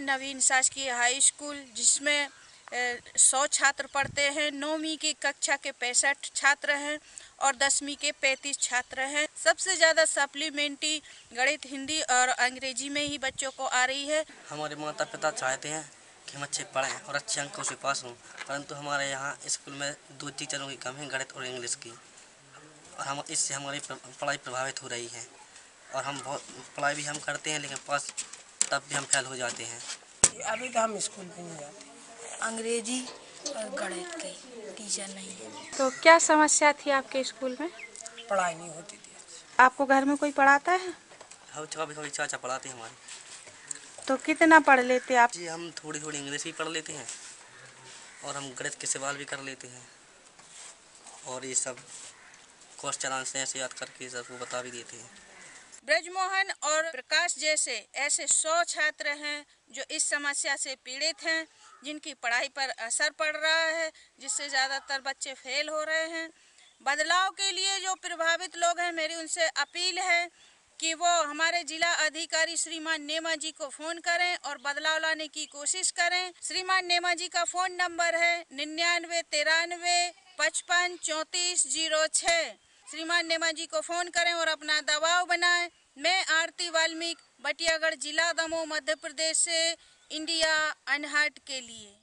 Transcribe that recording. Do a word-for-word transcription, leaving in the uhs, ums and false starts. नवीन शासकीय high school, जिसमें सौ छात्र पढ़ते हैं। नौवीं की कक्षा के पैंसठ छात्र हैं और दसवीं के पैंतीस छात्र हैं। सबसे ज़्यादा सप्लीमेंट्री गणित, हिंदी और अंग्रेजी में ही बच्चों को आ रही है। हमारे माता पिता चाहते हैं कि हम अच्छे पढ़ें और अच्छे अंकों से पास हों, परंतु हमारे यहाँ स्कूल में दो टीचरों की कम है, गणित और इंग्लिश की, और हम इससे हमारी पढ़ाई प्रभावित हो रही है। और हम बहुत पढ़ाई भी हम करते हैं, लेकिन पास तब भी हम फेल हो जाते हैं। अभी तो हम स्कूल भी नहीं जाते, अंग्रेजी और गणित के टीचर नहीं है। तो क्या समस्या थी आपके स्कूल में? पढ़ाई नहीं होती थी। आपको घर में कोई पढ़ाता है? हाँ, कभी चाचा पढ़ाते हैं हमारे। तो कितना पढ़ लेते आप? जी, हम थोड़ी थोड़ी इंग्लिश भी पढ़ लेते हैं और हम गणित के सवाल भी कर लेते हैं और ये सब क्वेश्चन आंसर ऐसे याद करके सबको बता भी देते हैं। ब्रजमोहन और प्रकाश जैसे ऐसे सौ छात्र हैं जो इस समस्या से पीड़ित हैं, जिनकी पढ़ाई पर असर पड़ रहा है, जिससे ज़्यादातर बच्चे फेल हो रहे हैं। बदलाव के लिए जो प्रभावित लोग हैं, मेरी उनसे अपील है कि वो हमारे जिला अधिकारी श्रीमान नेमा जी को फ़ोन करें और बदलाव लाने की कोशिश करें। श्रीमान नेमा जी का फ़ोन नंबर है निन्यानवे तिरानवे पचपन चौंतीस जीरो छः। श्रीमान नेमा जी को फ़ोन करें और अपना दबाव बनाएं। मैं आरती वाल्मीक, बटियागढ़ जिला दमोह, मध्य प्रदेश से इंडिया अनहर्ड के लिए।